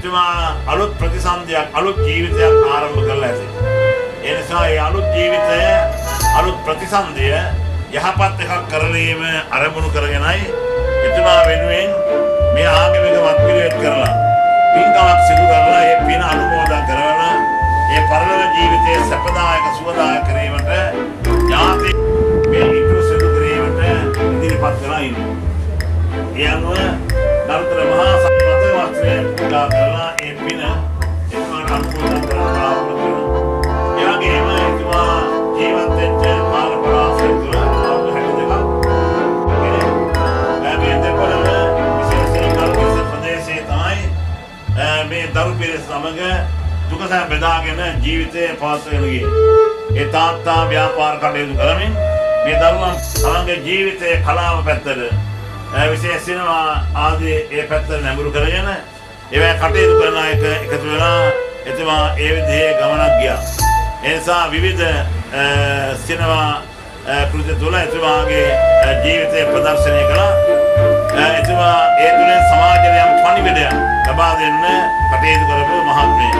නිත්‍යම අලුත් ප්‍රතිසන්දියක් අලුත් ජීවිතයක් ආරම්භ කරලා ඇති. ඒ නිසා මේ අලුත් ජීවිතය අලුත් ප්‍රතිසන්දිය යහපත් එකක් කරලීම ආරම්භු කරගෙනයි එතුමා වෙනුවෙන් මේ ආගමික වත්පිළිවෙත් කරලා පින්කමක් සිදු කරලා ඒ පින අනුමෝදන් කරලා ඒ පරලෝක ජීවිතයේ සපදායක සුවදායක කිරීමට ඥාති මේ ඉතුරු සිදු කිරීමට ඉදිරිපත් කරලා ඉන්නවා. ඒ අනුව දරුතර මහා සම්මත වස්ත්‍රය පුදා කරලා ඒ පින එතුමා අනුමෝදන් කරලා ඒ වගේම එතුමා ජීවත් වෙච්ච කාල පරාසය තුළ මේ දරු පිරිස සමග දුකසහ බෙදාගෙන ජීවිතේ පාසලට ගියේ. ඒ තාත්තා ව්‍යාපාර කටයුතු කරමින් මේ දරුවන් සමග ජීවිතයේ කලාව පැත්තට විශේෂ සිනමා ආදී ඒ පැත්තට නැඹුරු කරගෙන ඒවා කටයුතු කරන එක එකතු වෙලා එතුමා ඒ විදිහේ ගමනක් ගියා. ඒ නිසා විවිධ සිනමා කෘති තුළ එතුමාගේ ජීවිතය ප්‍රදර්ශනය කළා. එතුමා ඒ තුලින් සමාජයට යම් පණිවිඩයක් ලබා දෙන්න කටයුතු කරපු මහත්මයෙක්.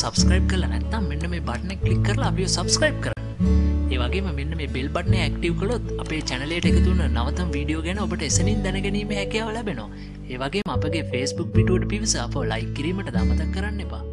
Subscribe කරලා නැත්නම් මෙන්න මේ බටන් එක ක්ලික් කරලා අපිව subscribe කරන්න. ඒ වගේම මෙන්න මේ bell button එක active කළොත් අපේ channel එකට එකතු වෙන නවතම වීඩියෝ ගැන ඔබට එසෙනින් දැනගැනීමේ හැකියාව ලැබෙනවා. ඒ වගේම අපගේ Facebook පිටුවට පිවිස අපව like කිරීමට දාමතක් කරන්න එපා.